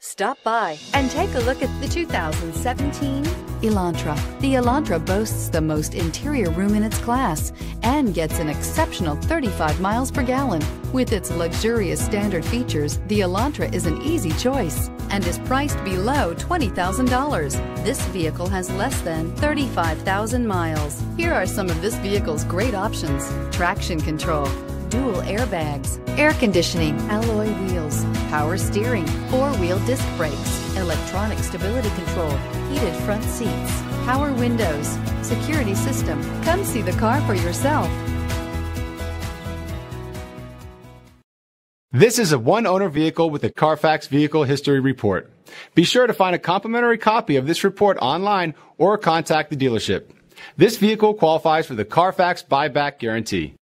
Stop by and take a look at the 2017 Elantra. The Elantra boasts the most interior room in its class and gets an exceptional 35 miles per gallon. With its luxurious standard features, the Elantra is an easy choice and is priced below $20,000. This vehicle has less than 35,000 miles. Here are some of this vehicle's great options: traction control, dual airbags, air conditioning, alloy wheels, power steering, four-wheel disc brakes, electronic stability control, heated front seats, power windows, security system. Come see the car for yourself. This is a one-owner vehicle with a Carfax Vehicle History Report. Be sure to find a complimentary copy of this report online or contact the dealership. This vehicle qualifies for the Carfax Buyback Guarantee.